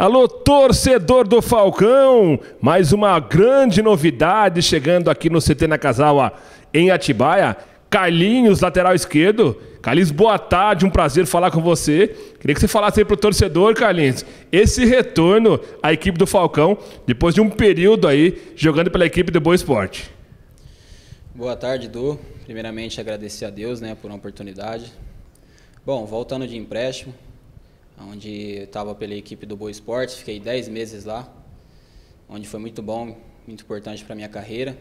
Alô, torcedor do Falcão! Mais uma grande novidade chegando aqui no CT Nakazawa em Atibaia. Carlinhos, lateral esquerdo. Carlinhos, boa tarde, um prazer falar com você. Queria que você falasse aí pro torcedor, Carlinhos, esse retorno à equipe do Falcão, depois de um período aí, jogando pela equipe do Boa Esporte. Boa tarde, Du. Primeiramente, agradecer a Deus, né, por uma oportunidade. Bom, voltando de empréstimo, onde estava pela equipe do Boa Esporte, fiquei 10 meses lá, onde foi muito bom, muito importante para minha carreira.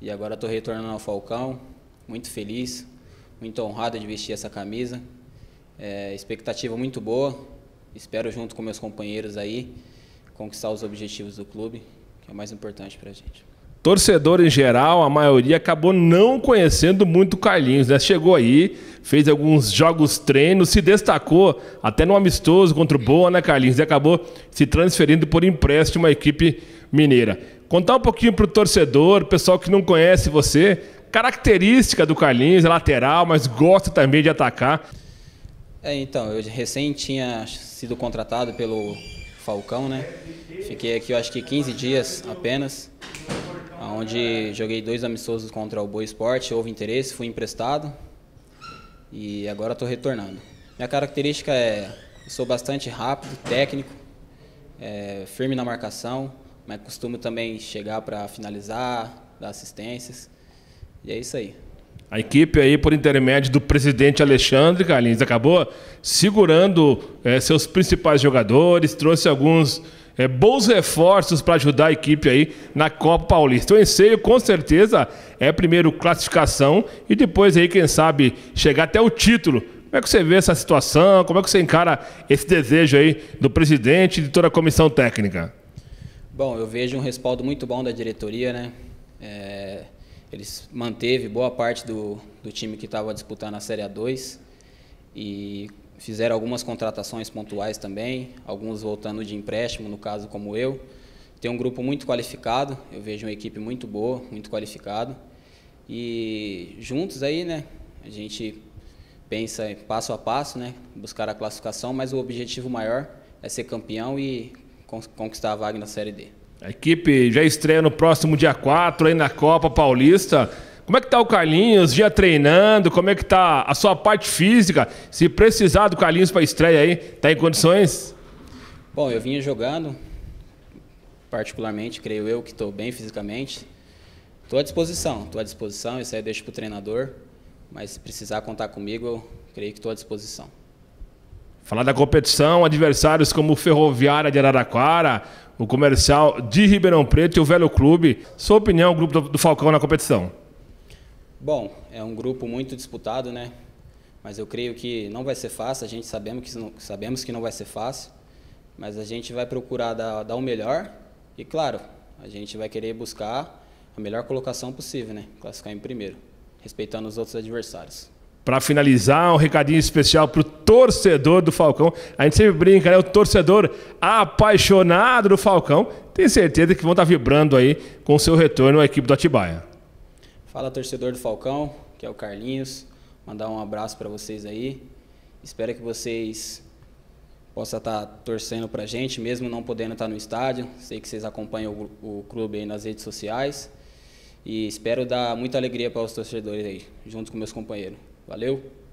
E agora estou retornando ao Falcão, muito feliz, muito honrado de vestir essa camisa. É, expectativa muito boa, espero junto com meus companheiros aí, conquistar os objetivos do clube, que é o mais importante para a gente. Torcedor em geral, a maioria acabou não conhecendo muito o Carlinhos, né? Chegou aí, fez alguns jogos treinos, se destacou até no amistoso contra o Boa, né, Carlinhos? E acabou se transferindo por empréstimo à equipe mineira. Contar um pouquinho para o torcedor, pessoal que não conhece você, característica do Carlinhos, é lateral, mas gosta também de atacar. É, então, eu recém tinha sido contratado pelo Falcão, né? Fiquei aqui, eu acho que 15 dias apenas, onde joguei 2 amistosos contra o Boa Esporte, houve interesse, fui emprestado e agora estou retornando. Minha característica é, sou bastante rápido, técnico, firme na marcação, mas costumo também chegar para finalizar, dar assistências, e é isso aí. A equipe aí, por intermédio do presidente Alexandre Calins, acabou segurando seus principais jogadores, trouxe alguns bons reforços para ajudar a equipe aí na Copa Paulista. O anseio, com certeza, é primeiro classificação e depois aí, quem sabe, chegar até o título. Como é que você vê essa situação? Como é que você encara esse desejo aí do presidente e de toda a comissão técnica? Bom, eu vejo um respaldo muito bom da diretoria, né? Eles manteve boa parte do time que estava disputando a Série A2 e fizeram algumas contratações pontuais também, alguns voltando de empréstimo, no caso como eu. Tem um grupo muito qualificado, eu vejo uma equipe muito boa, muito qualificada. E juntos aí, né, a gente pensa passo a passo, né, buscar a classificação, mas o objetivo maior é ser campeão e conquistar a vaga na Série D. A equipe já estreia no próximo dia 4, aí na Copa Paulista. Como é que tá o Carlinhos, já treinando? Como é que tá a sua parte física? Se precisar do Carlinhos para estreia aí, tá em condições? Bom, eu vinha jogando, particularmente, creio eu que estou bem fisicamente. Estou à disposição, isso aí eu deixo pro treinador, mas se precisar contar comigo, eu creio que estou à disposição. Falar da competição, adversários como Ferroviária de Araraquara, o Comercial de Ribeirão Preto e o Velho Clube. Sua opinião, o grupo do Falcão na competição? Bom, é um grupo muito disputado, né? Mas eu creio que não vai ser fácil, a gente sabemos que não vai ser fácil, mas a gente vai procurar dar o melhor e, claro, a gente vai querer buscar a melhor colocação possível, né? Classificar em primeiro, respeitando os outros adversários. Para finalizar, um recadinho especial para o torcedor do Falcão. A gente sempre brinca, né? O torcedor apaixonado do Falcão. Tenho certeza que vão estar vibrando aí com o seu retorno à equipe do Atibaia. Fala, torcedor do Falcão, que é o Carlinhos. Mandar um abraço para vocês aí. Espero que vocês possam estar torcendo para a gente, mesmo não podendo estar no estádio. Sei que vocês acompanham o clube aí nas redes sociais. E espero dar muita alegria para os torcedores aí, junto com meus companheiros. Valeu!